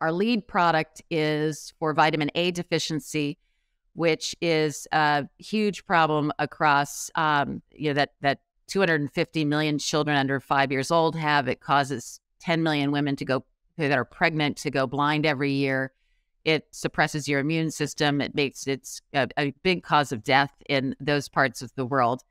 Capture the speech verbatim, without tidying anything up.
Our lead product is for vitamin A deficiency, which is a huge problem across, um, you know, that, that two hundred fifty million children under five years old have. It causes ten million women to go that are pregnant to go blind every year. It suppresses your immune system. It makes it's a, a big cause of death in those parts of the world.